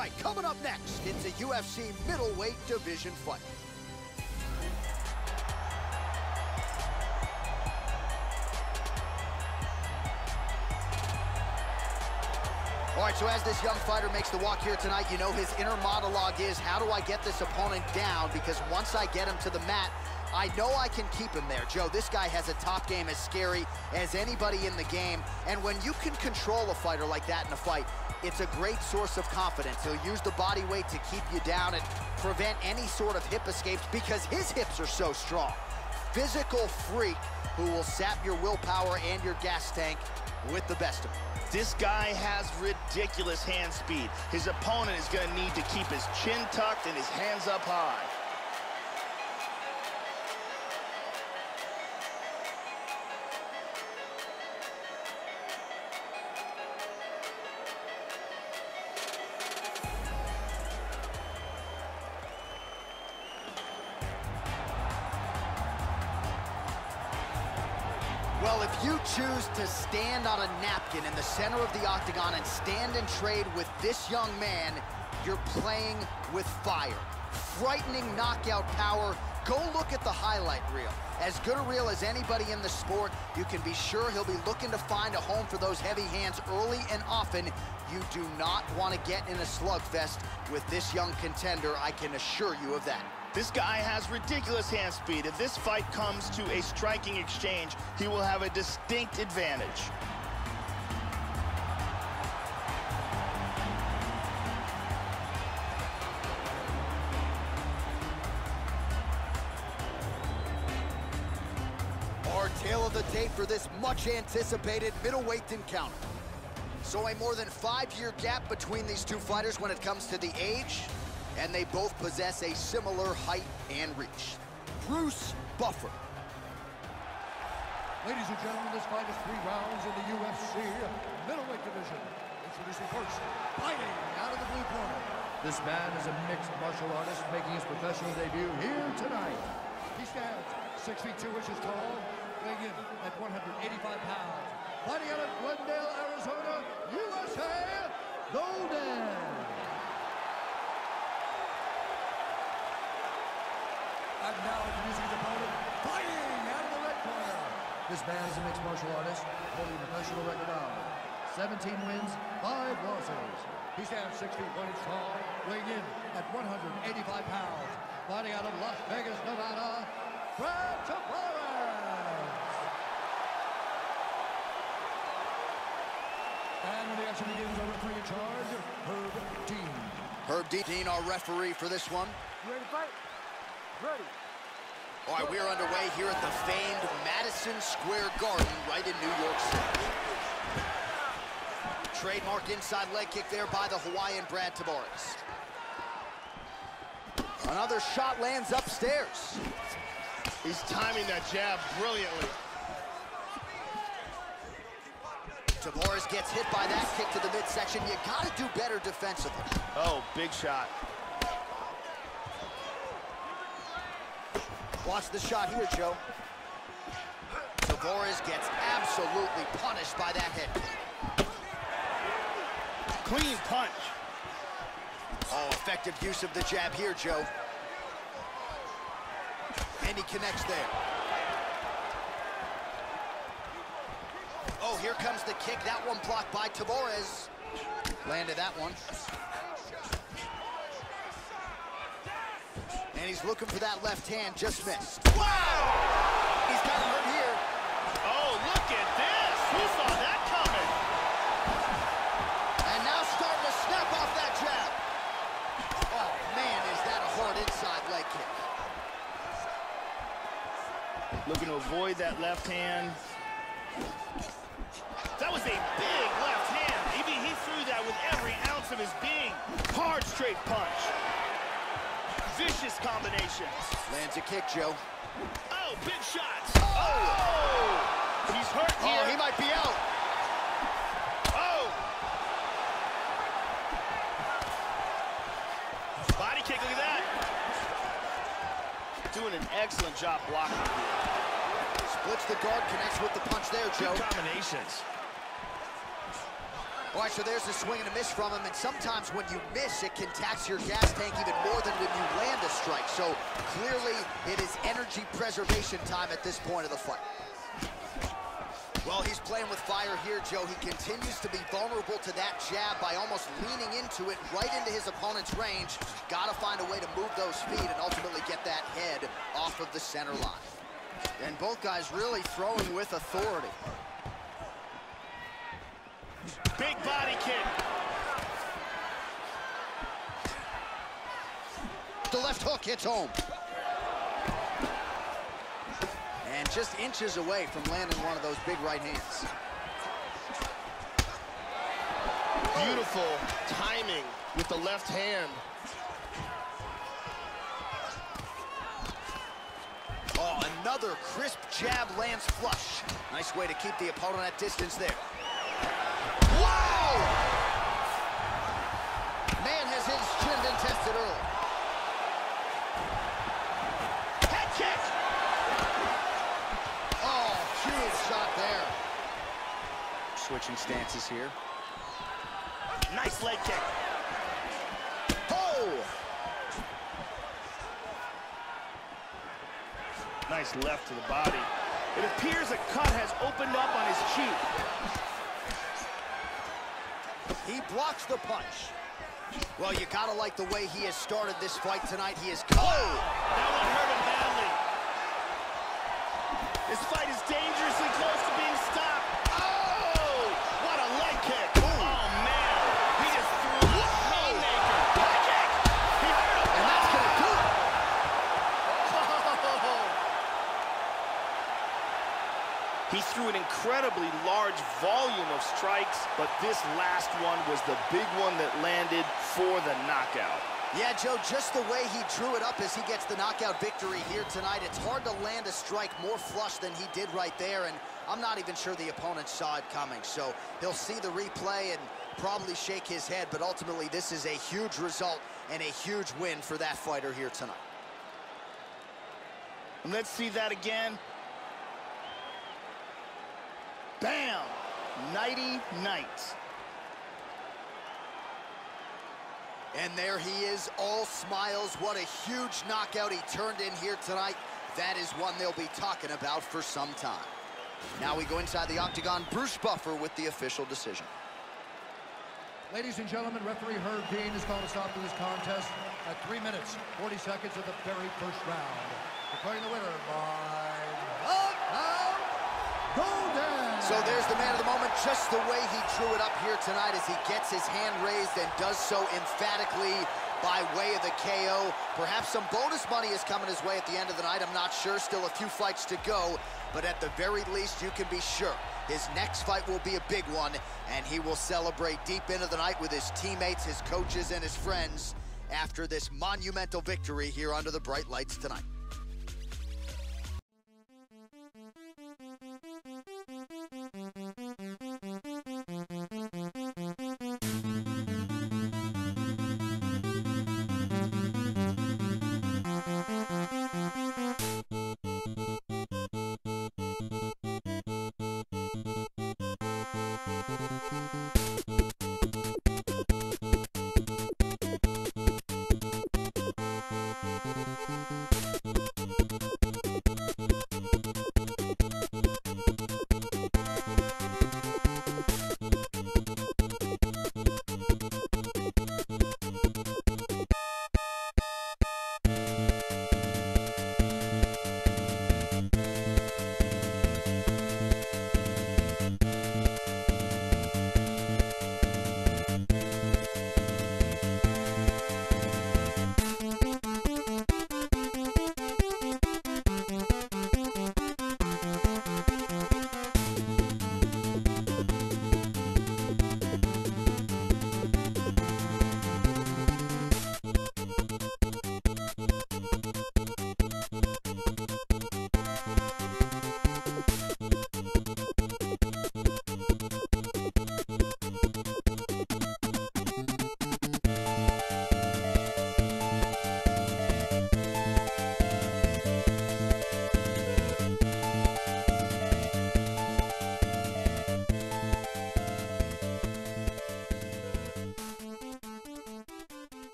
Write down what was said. right, coming up next, it's a UFC middleweight division fight. All right, so as this young fighter makes the walk here tonight, you know his inner monologue is, how do I get this opponent down? Because once I get him to the mat, I know I can keep him there. Joe, this guy has a top game as scary as anybody in the game. And when you can control a fighter like that in a fight, it's a great source of confidence. He'll use the body weight to keep you down and prevent any sort of hip escapes because his hips are so strong. Physical freak who will sap your willpower and your gas tank with the best of them. This guy has ridiculous hand speed. His opponent is gonna need to keep his chin tucked and his hands up high. Well, if you choose to stand on a napkin in the center of the octagon and stand and trade with this young man, you're playing with fire. Frightening knockout power. Go look at the highlight reel. As good a reel as anybody in the sport, you can be sure he'll be looking to find a home for those heavy hands early and often. You do not want to get in a slugfest with this young contender, I can assure you of that. This guy has ridiculous hand speed. If this fight comes to a striking exchange, he will have a distinct advantage. Our tale of the tape for this much-anticipated middleweight encounter. So a more than 5-year gap between these two fighters when it comes to the age, and they both possess a similar height and reach. Bruce Buffer. Ladies and gentlemen, this fight is 3 rounds in the UFC middleweight division. Introducing first, fighting out of the blue corner. This man is a mixed martial artist making his professional debut here tonight. He stands 6 feet 2 inches tall, weighing in at 185 pounds. Fighting out of Glendale, Arizona, USA, Golden. And now introducing his opponent, fighting out of the red corner. This man is a mixed martial artist, holding a professional record of 17 wins, 5 losses. He stands 6 feet 1 inch tall, weighing in at 185 pounds. Fighting out of Las Vegas, Nevada, Brad Tavares. And when the action begins, our referee in charge, Herb Dean. Herb Dean, our referee for this one. You ready to fight? Ready. All right, we are underway here at the famed Madison Square Garden right in New York City. Trademark inside leg kick there by the Hawaiian Brad Tavares. Another shot lands upstairs. He's timing that jab brilliantly. Tavares gets hit by that kick to the midsection. You gotta do better defensively. Oh, big shot. Watch the shot here, Joe. Tavares gets absolutely punished by that hit. Clean punch. Oh, effective use of the jab here, Joe. And he connects there. Oh, here comes the kick. That one blocked by Tavares. Landed that one. And he's looking for that left hand, just missed. Wow! He's got hurt here. Oh, look at this! Who saw that coming? And now starting to snap off that jab. Oh, man, is that a hard inside leg kick. Looking to avoid that left hand. That was a big left hand. He threw that with every ounce of his being. Hard straight punch. Vicious combination. Lands a kick, Joe. Oh, big shots. Oh! Oh. He's hurt here. Oh, he might be out. Oh! Body kick, look at that. Doing an excellent job blocking. Splits the guard, connects with the punch there, Joe. Good combinations. All right, so there's a swing and a miss from him, and sometimes when you miss, it can tax your gas tank even more than when you land a strike. So clearly, it is energy preservation time at this point of the fight. Well, he's playing with fire here, Joe. He continues to be vulnerable to that jab by almost leaning into it right into his opponent's range. Got to find a way to move those feet and ultimately get that head off of the center line. And both guys really throwing with authority. Big body kick. The left hook hits home. And just inches away from landing one of those big right hands. Beautiful timing with the left hand. Oh, another crisp jab lands flush. Nice way to keep the opponent at distance there. His chin been tested early. Head kick! Oh, huge shot there. Switching stances here. Nice leg kick. Oh! Nice left to the body. It appears a cut has opened up on his cheek. He blocks the punch. Well, you gotta like the way he has started this fight tonight. He is cold. Oh, that one hurt him badly. This fight is dangerously close to being stopped. Oh, what a leg kick. Ooh. Oh, man. He just threw a haymaker. Leg kick. He hurt him. And that's gonna do it. Oh. He threw an incredibly large volume of strikes, but this last one was the big one that landed for the knockout. Yeah, Joe, just the way he drew it up as he gets the knockout victory here tonight. It's hard to land a strike more flush than he did right there, and I'm not even sure the opponent saw it coming. So he'll see the replay and probably shake his head, but ultimately this is a huge result and a huge win for that fighter here tonight. And let's see that again. Bam! Nighty night. And there he is, all smiles. What a huge knockout he turned in here tonight. That is one they'll be talking about for some time. Now we go inside the octagon. Bruce Buffer with the official decision. Ladies and gentlemen, referee Herb Dean has called a stop to this contest at 3 minutes, 40 seconds of the very first round. Declaring the winner by knockout, Golden! So there's the man of the moment, just the way he drew it up here tonight as he gets his hand raised and does so emphatically by way of the KO. Perhaps some bonus money is coming his way at the end of the night, I'm not sure. Still a few fights to go, but at the very least, you can be sure his next fight will be a big one, and he will celebrate deep into the night with his teammates, his coaches, and his friends after this monumental victory here under the bright lights tonight.